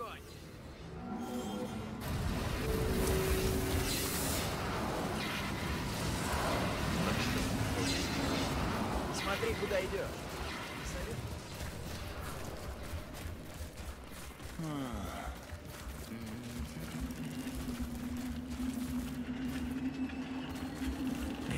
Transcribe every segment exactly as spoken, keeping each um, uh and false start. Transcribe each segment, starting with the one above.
Огонь! Смотри, куда идешь.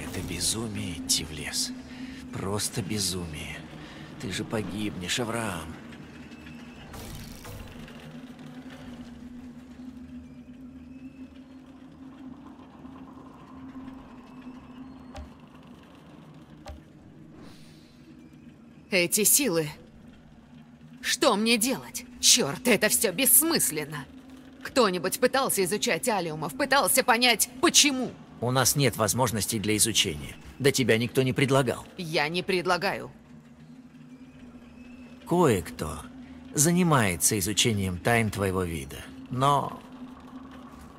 Это безумие идти в лес. Просто безумие. Ты же погибнешь, Авраам. Эти силы. Что мне делать? Черт, это все бессмысленно. Кто-нибудь пытался изучать алиумов, пытался понять, почему? У нас нет возможностей для изучения. До тебя никто не предлагал. Я не предлагаю. Кое-кто занимается изучением тайн твоего вида, но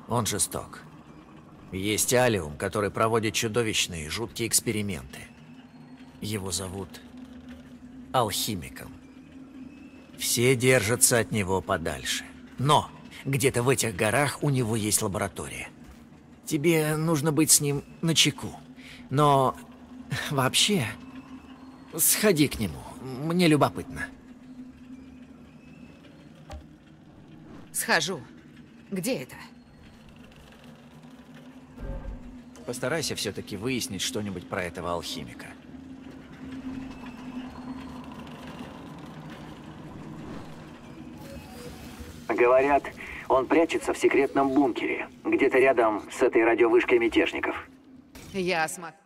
он жесток. Есть алиум, который проводит чудовищные, жуткие эксперименты. Его зовут Алхимиком. Все держатся от него подальше. Но где-то в этих горах у него есть лаборатория. Тебе нужно быть с ним начеку. Но вообще, сходи к нему. Мне любопытно. Схожу. Где это? Постарайся все-таки выяснить что-нибудь про этого алхимика. Говорят, он прячется в секретном бункере, где-то рядом с этой радиовышкой мятежников. Я осмотрю.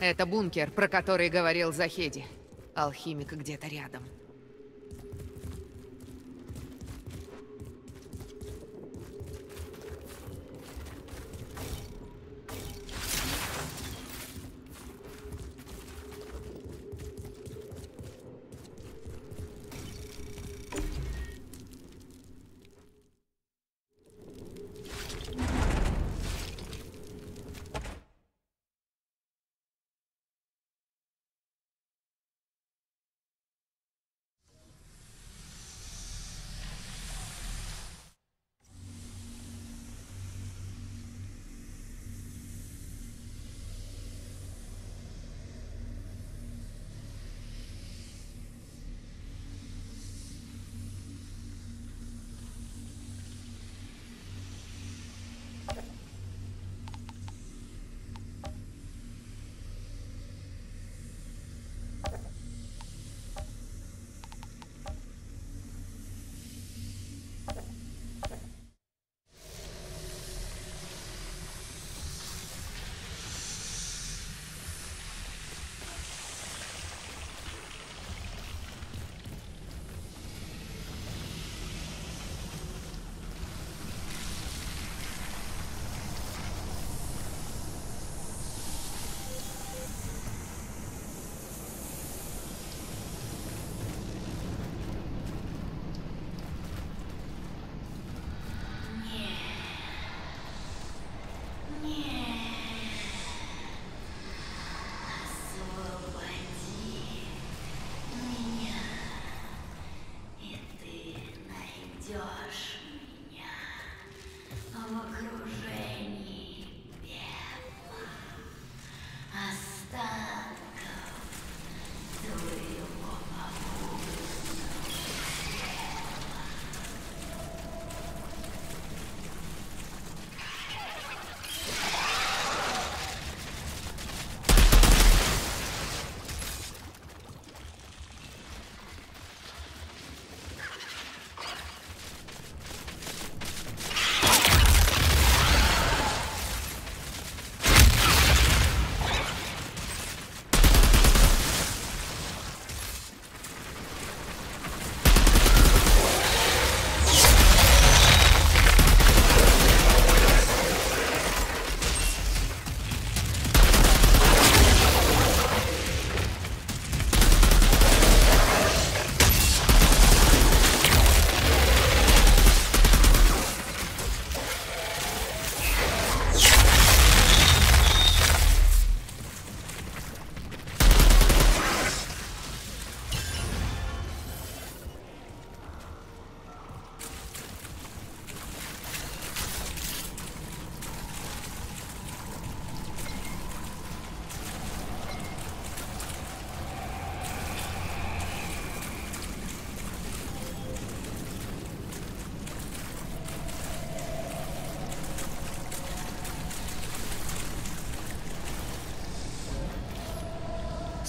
Это бункер, про который говорил Захеди. Алхимик где-то рядом.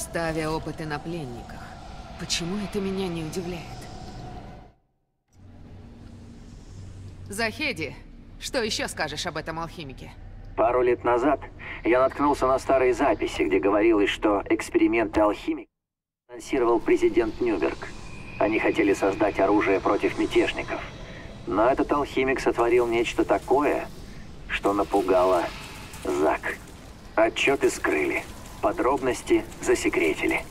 ставя опыты на пленниках. Почему это меня не удивляет? Захеди, что еще скажешь об этом алхимике? Пару лет назад я наткнулся на старые записи, где говорилось, что эксперименты алхимика финансировал президент Нюберг. Они хотели создать оружие против мятежников. Но этот алхимик сотворил нечто такое, что напугало ЗАГ. Отчеты скрыли, подробности засекретили.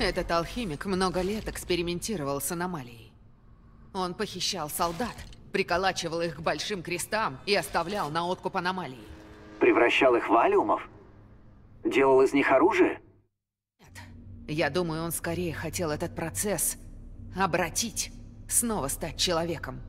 Этот алхимик много лет экспериментировал с аномалией. Он похищал солдат, приколачивал их к большим крестам и оставлял на откуп аномалии. Превращал их в алиумов? Делал из них оружие? Нет. Я думаю, он скорее хотел этот процесс обратить, снова стать человеком.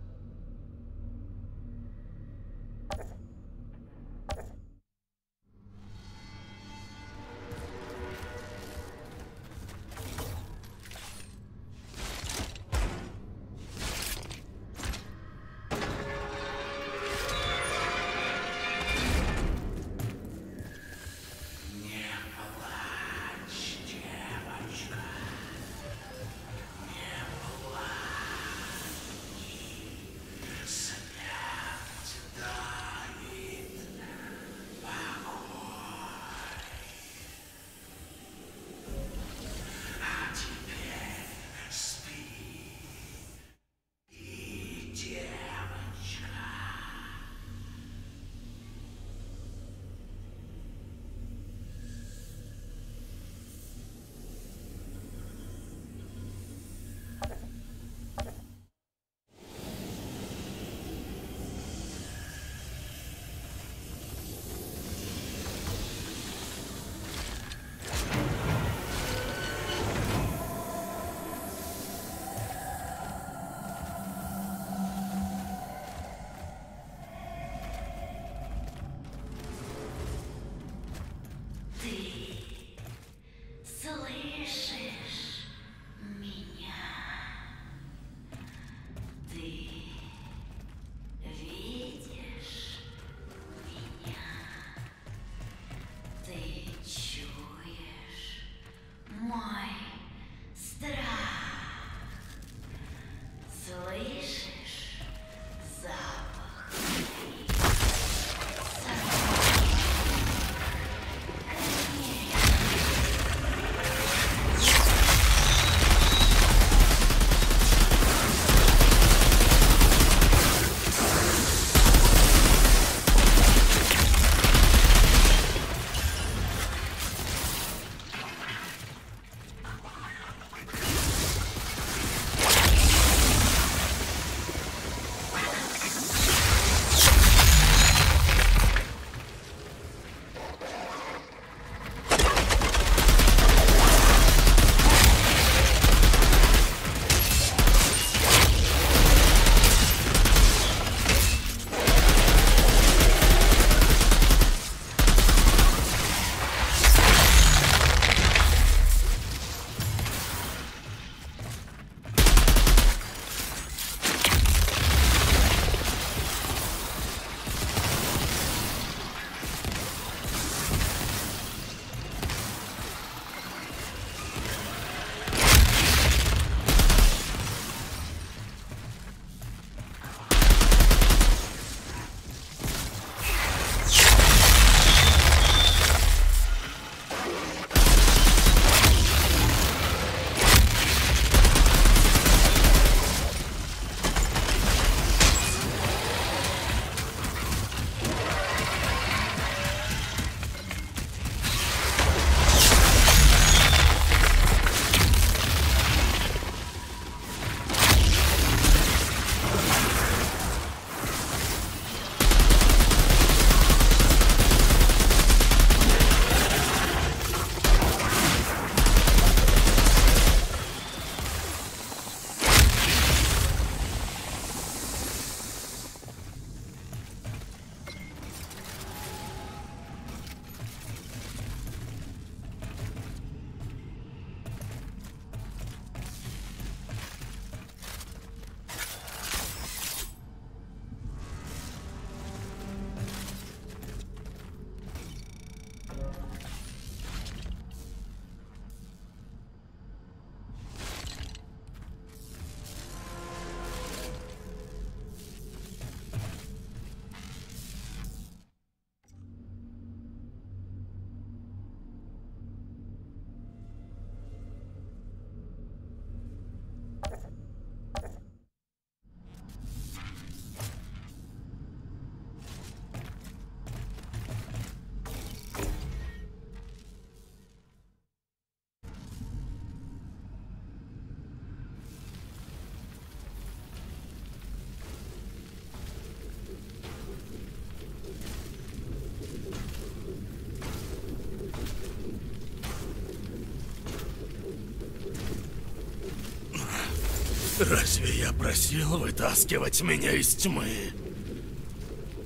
Разве я просил вытаскивать меня из тьмы?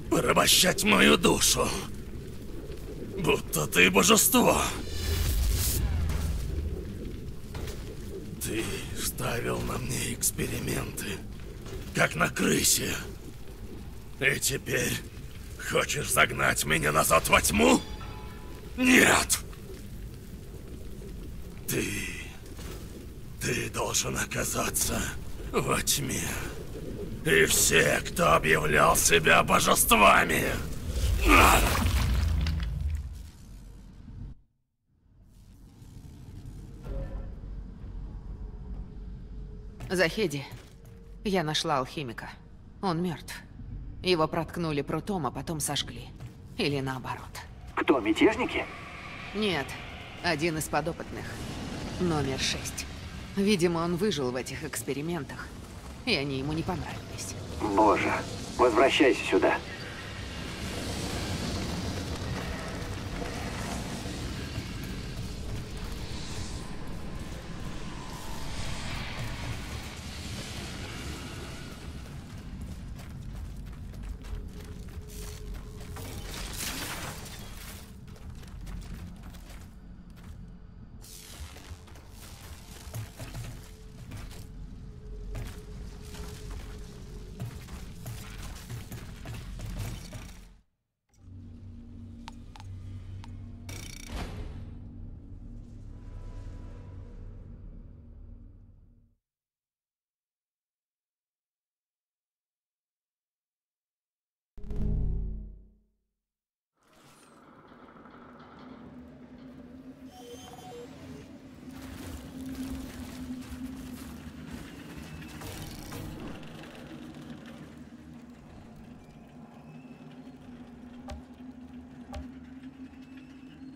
Порабощать мою душу? Будто ты божество. Ты ставил на мне эксперименты, как на крысе. И теперь хочешь загнать меня назад во тьму? Нет! Ты... Ты должен оказаться во тьме. И все, кто объявлял себя божествами. Захеди, я нашла алхимика. Он мертв. Его проткнули прутом, а потом сожгли. Или наоборот. Кто, мятежники? Нет, один из подопытных. Номер шесть. Видимо, он выжил в этих экспериментах, и они ему не понравились. Боже, возвращайся сюда.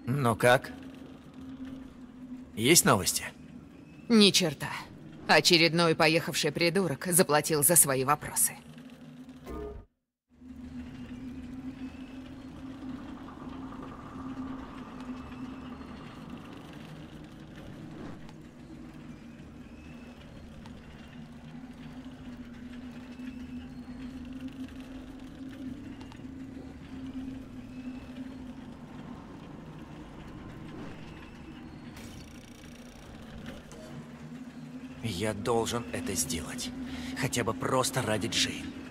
Ну как? Есть новости? Ни черта. Очередной поехавший придурок заплатил за свои вопросы. Я должен это сделать. Хотя бы просто ради Джейн.